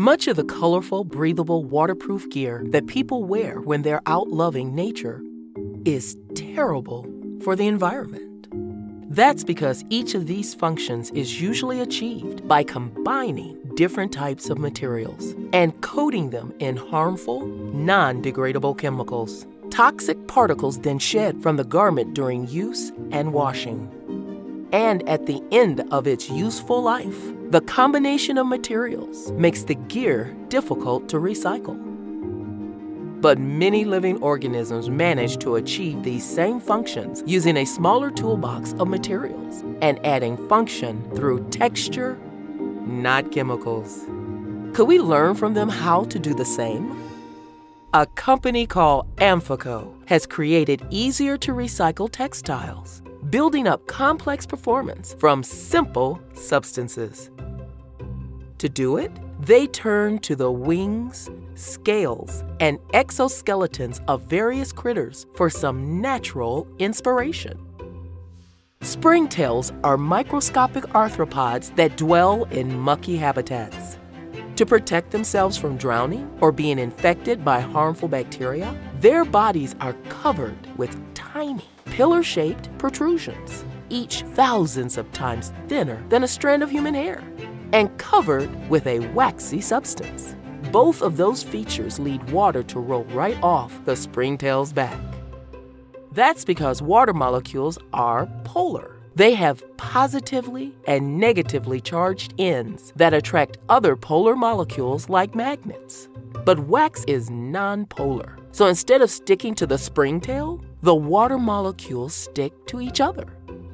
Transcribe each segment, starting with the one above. Much of the colorful, breathable, waterproof gear that people wear when they're out loving nature is terrible for the environment. That's because each of these functions is usually achieved by combining different types of materials and coating them in harmful, non-degradable chemicals. Toxic particles then shed from the garment during use and washing. And at the end of its useful life, the combination of materials makes the gear difficult to recycle. But many living organisms manage to achieve these same functions using a smaller toolbox of materials and adding function through texture, not chemicals. Could we learn from them how to do the same? A company called Amphico has created easier to recycle textiles, building up complex performance from simple substances. To do it, they turn to the wings, scales, and exoskeletons of various critters for some natural inspiration. Springtails are microscopic arthropods that dwell in mucky habitats. To protect themselves from drowning or being infected by harmful bacteria, their bodies are covered with tiny, pillar-shaped protrusions, each thousands of times thinner than a strand of human hair, and covered with a waxy substance. Both of those features lead water to roll right off the springtail's back. That's because water molecules are polar. They have positively and negatively charged ends that attract other polar molecules like magnets. But wax is non-polar, so instead of sticking to the springtail, the water molecules stick to each other.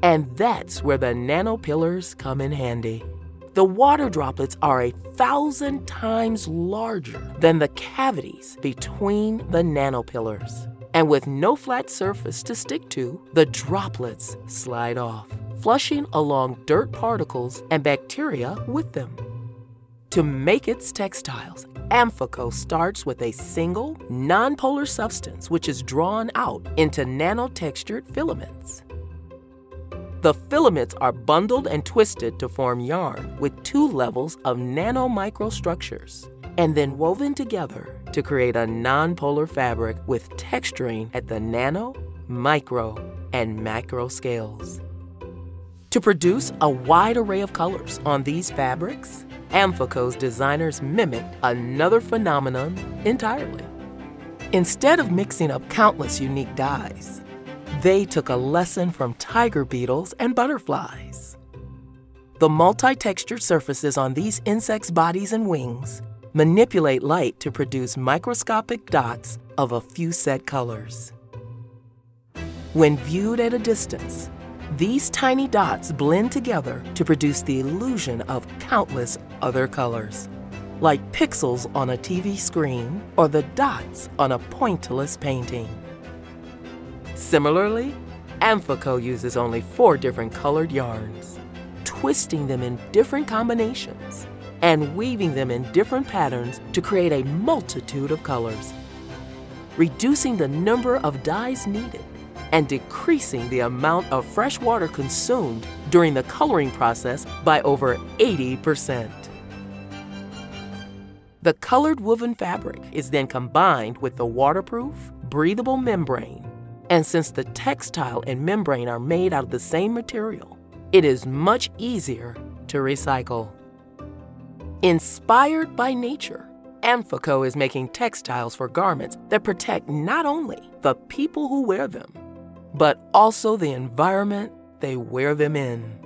And that's where the nanopillars come in handy. The water droplets are 1,000 times larger than the cavities between the nanopillars. And with no flat surface to stick to, the droplets slide off, flushing along dirt particles and bacteria with them. To make its textiles, Amphico starts with a single, non-polar substance which is drawn out into nanotextured filaments. The filaments are bundled and twisted to form yarn with two levels of nanomicrostructures and then woven together to create a non-polar fabric with texturing at the nano, micro, and macro scales. To produce a wide array of colors on these fabrics, Amphico's designers mimicked another phenomenon entirely. Instead of mixing up countless unique dyes, they took a lesson from tiger beetles and butterflies. The multi-textured surfaces on these insects' bodies and wings manipulate light to produce microscopic dots of a few set colors. When viewed at a distance, these tiny dots blend together to produce the illusion of countless other colors, like pixels on a TV screen or the dots on a pointillist painting. Similarly, Amphico uses only 4 different colored yarns, twisting them in different combinations and weaving them in different patterns to create a multitude of colors, reducing the number of dyes needed and decreasing the amount of fresh water consumed during the coloring process by over 80%. The colored woven fabric is then combined with the waterproof, breathable membrane. And since the textile and membrane are made out of the same material, it is much easier to recycle. Inspired by nature, Amphico is making textiles for garments that protect not only the people who wear them, but also the environment they wear them in.